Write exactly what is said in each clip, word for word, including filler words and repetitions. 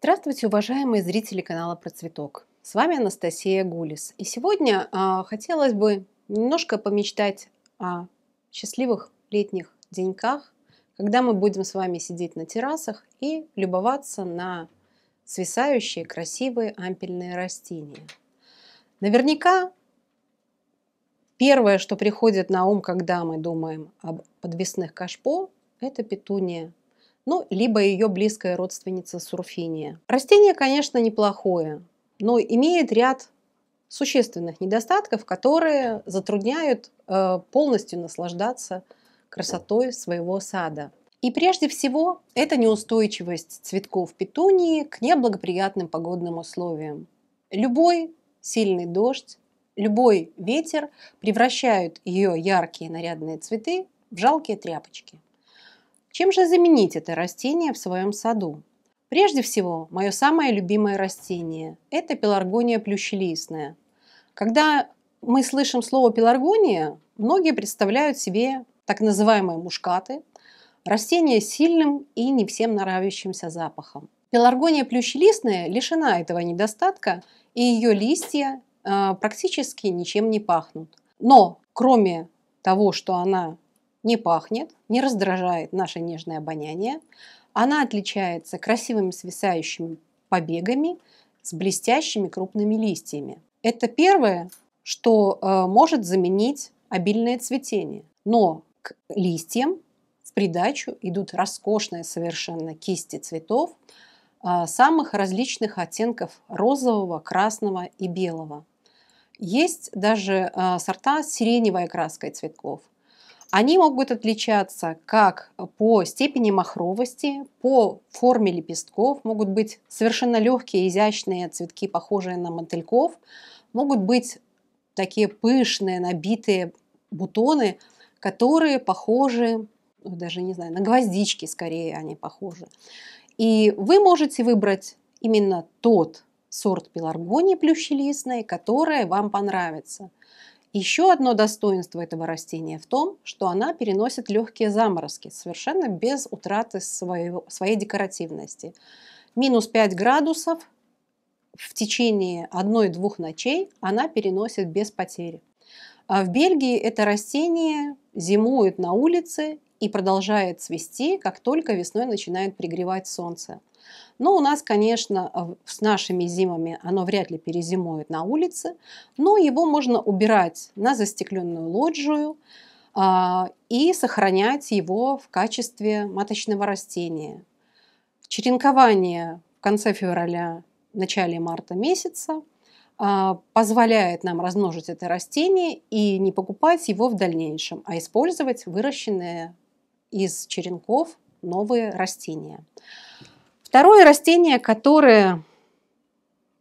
Здравствуйте, уважаемые зрители канала Процветок. С вами Анастасия Гулис. И сегодня а, хотелось бы немножко помечтать о счастливых летних деньках, когда мы будем с вами сидеть на террасах и любоваться на свисающие красивые ампельные растения. Наверняка первое, что приходит на ум, когда мы думаем об подвесных кашпо, это петуния. Ну, либо ее близкая родственница сурфиния. Растение, конечно, неплохое, но имеет ряд существенных недостатков, которые затрудняют э, полностью наслаждаться красотой своего сада. И прежде всего, это неустойчивость цветков петунии к неблагоприятным погодным условиям. Любой сильный дождь, любой ветер превращают ее яркие нарядные цветы в жалкие тряпочки. Чем же заменить это растение в своем саду? Прежде всего, мое самое любимое растение – это пеларгония плющелистная. Когда мы слышим слово пеларгония, многие представляют себе так называемые мушкаты, растение с сильным и не всем нравящимся запахом. Пеларгония плющелистная лишена этого недостатка, и ее листья э, практически ничем не пахнут. Но кроме того, что она не пахнет, не раздражает наше нежное обоняние. Она отличается красивыми свисающими побегами с блестящими крупными листьями. Это первое, что э, может заменить обильное цветение. Но к листьям в придачу идут роскошные совершенно кисти цветов э, самых различных оттенков розового, красного и белого. Есть даже э, сорта с сиреневой краской цветков. Они могут отличаться как по степени махровости, по форме лепестков, могут быть совершенно легкие, изящные цветки, похожие на мотыльков, могут быть такие пышные, набитые бутоны, которые похожи, даже не знаю, на гвоздички скорее они похожи. И вы можете выбрать именно тот сорт пеларгонии плющелистной, который вам понравится. Еще одно достоинство этого растения в том, что она переносит легкие заморозки, совершенно без утраты своего, своей декоративности. минус пять градусов в течение одной-двух ночей она переносит без потери. А в Бельгии это растение зимует на улице и продолжает цвести, как только весной начинает пригревать солнце. Но у нас, конечно, с нашими зимами оно вряд ли перезимует на улице, но его можно убирать на застекленную лоджию а, и сохранять его в качестве маточного растения. Черенкование в конце февраля, начале марта месяца а, позволяет нам размножить это растение и не покупать его в дальнейшем, а использовать выращенные из черенков новые растения. Второе растение, которое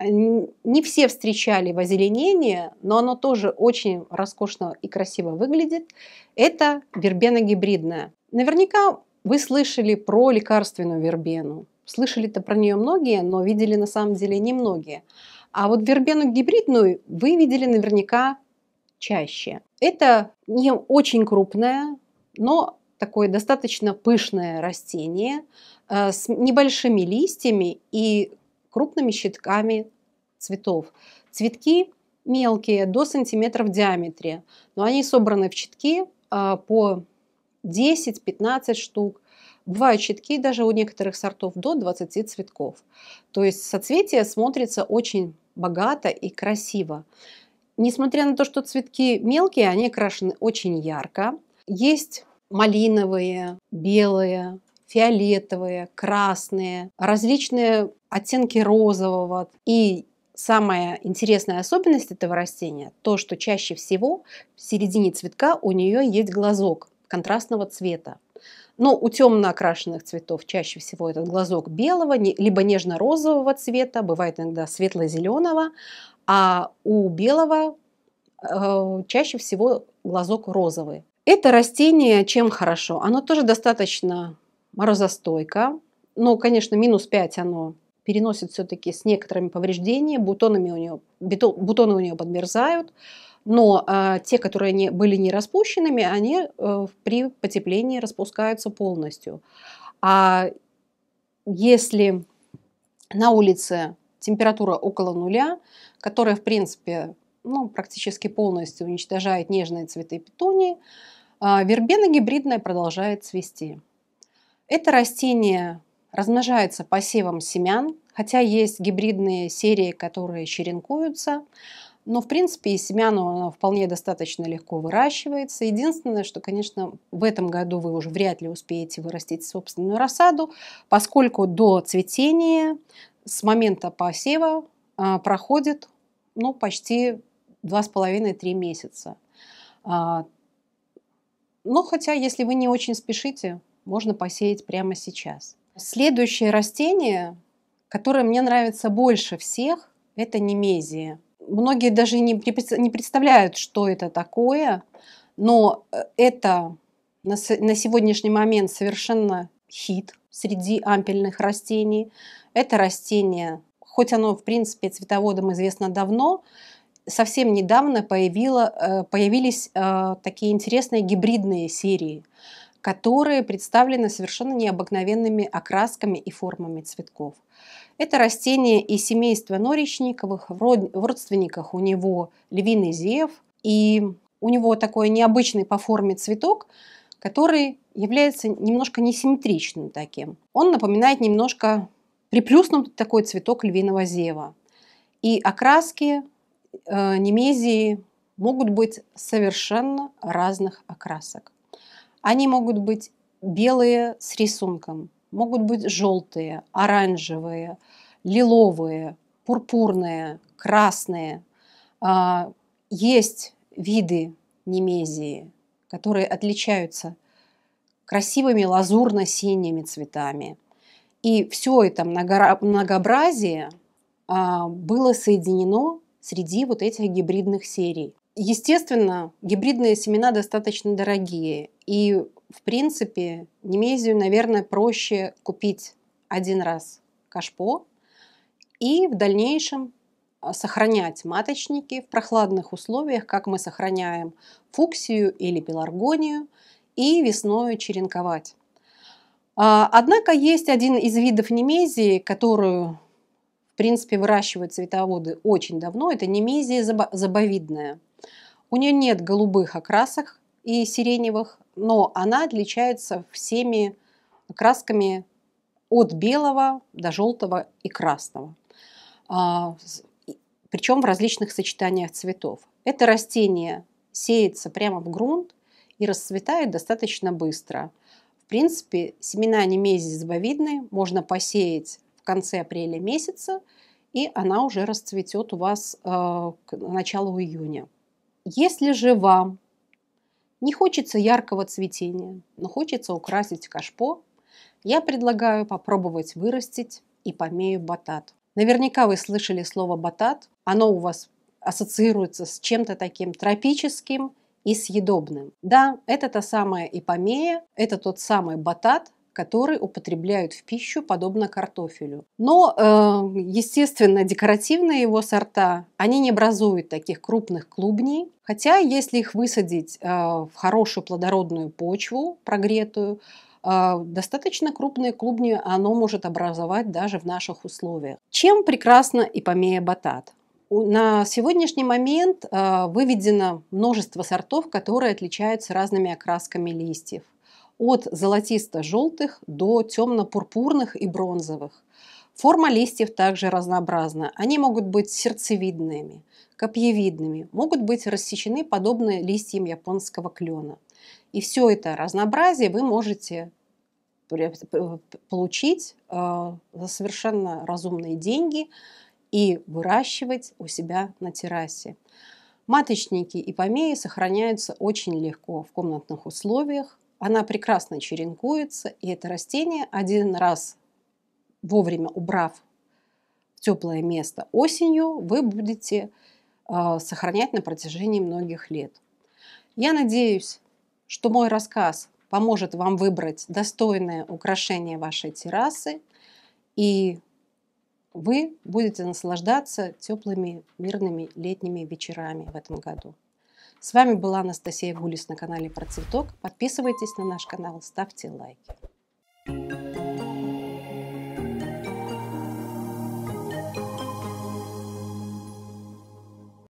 не все встречали в озеленении, но оно тоже очень роскошно и красиво выглядит, это вербена гибридная. Наверняка вы слышали про лекарственную вербену. Слышали-то про нее многие, но видели на самом деле немногие. А вот вербену гибридную вы видели наверняка чаще. Это не очень крупная, но такое достаточно пышное растение с небольшими листьями и крупными щитками цветов. Цветки мелкие, до сантиметра в диаметре, но они собраны в щитки по десять-пятнадцать штук. Бывают щитки даже у некоторых сортов до двадцати цветков. То есть соцветие смотрится очень богато и красиво. Несмотря на то, что цветки мелкие, они окрашены очень ярко. Есть малиновые, белые, фиолетовые, красные, различные оттенки розового. И самая интересная особенность этого растения – то, что чаще всего в середине цветка у нее есть глазок контрастного цвета. Но у темно окрашенных цветов чаще всего этот глазок белого, либо нежно-розового цвета, бывает иногда светло-зеленого, а у белого э, чаще всего глазок розовый. Это растение чем хорошо? Оно тоже достаточно морозостойко. Но, конечно, минус пять оно переносит все-таки с некоторыми повреждениями. Бутонами у нее, бутоны у нее подмерзают. Но а, те, которые не, были не распущенными, они а, при потеплении распускаются полностью. А если на улице температура около нуля, которая, в принципе, ну, практически полностью уничтожает нежные цветы петунии, а вербена гибридная продолжает цвести. Это растение размножается посевом семян, хотя есть гибридные серии, которые черенкуются, но, в принципе, и семян оно вполне достаточно легко выращивается. Единственное, что, конечно, в этом году вы уже вряд ли успеете вырастить собственную рассаду, поскольку до цветения с момента посева а, проходит ну, почти два с половиной — три месяца. А, но хотя, если вы не очень спешите, можно посеять прямо сейчас. Следующее растение, которое мне нравится больше всех, это немезия. Многие даже не представляют, что это такое, но это на сегодняшний момент совершенно хит среди ампельных растений. Это растение, хоть оно, в принципе, цветоводам известно давно, совсем недавно появило, появились такие интересные гибридные серии, которые представлены совершенно необыкновенными окрасками и формами цветков. Это растение из семейства норичниковых, в родственниках у него львиный зев, и у него такой необычный по форме цветок, который является немножко несимметричным таким. Он напоминает немножко приплюснутый такой цветок львиного зева. И окраски э, немезии могут быть совершенно разных окрасок. Они могут быть белые с рисунком, могут быть желтые, оранжевые, лиловые, пурпурные, красные. Есть виды немезии, которые отличаются красивыми лазурно-синими цветами. И все это многообразие было соединено среди вот этих гибридных серий. Естественно, гибридные семена достаточно дорогие, и, в принципе, немезию, наверное, проще купить один раз кашпо и в дальнейшем сохранять маточники в прохладных условиях, как мы сохраняем фуксию или пеларгонию, и весной черенковать. Однако есть один из видов немезии, которую, в принципе, выращивают цветоводы очень давно, это немезия забовидная. У нее нет голубых окрасок и сиреневых, но она отличается всеми красками от белого до желтого и красного, причем в различных сочетаниях цветов. Это растение сеется прямо в грунт и расцветает достаточно быстро. В принципе, семена немезии забовидной можно посеять в конце апреля месяца, и она уже расцветет у вас к началу июня. Если же вам не хочется яркого цветения, но хочется украсить кашпо, я предлагаю попробовать вырастить ипомею батат. Наверняка вы слышали слово батат. Оно у вас ассоциируется с чем-то таким тропическим и съедобным. Да, это та самая ипомея, это тот самый батат, который употребляют в пищу, подобно картофелю. Но, э, естественно, декоративные его сорта, они не образуют таких крупных клубней, хотя если их высадить э, в хорошую плодородную почву, прогретую, э, достаточно крупные клубни оно может образовать даже в наших условиях. Чем прекрасна ипомея батат? На сегодняшний момент э, выведено множество сортов, которые отличаются разными окрасками листьев. От золотисто-желтых до темно-пурпурных и бронзовых. Форма листьев также разнообразна. Они могут быть сердцевидными, копьевидными, могут быть рассечены подобно листьям японского клена. И все это разнообразие вы можете получить за совершенно разумные деньги и выращивать у себя на террасе. Маточники ипомеи сохраняются очень легко в комнатных условиях. Она прекрасно черенкуется, и это растение, один раз вовремя убрав в теплое место осенью, вы будете э, сохранять на протяжении многих лет. Я надеюсь, что мой рассказ поможет вам выбрать достойное украшение вашей террасы, и вы будете наслаждаться теплыми, мирными летними вечерами в этом году. С вами была Анастасия Гулис на канале Процветок. Подписывайтесь на наш канал, ставьте лайки.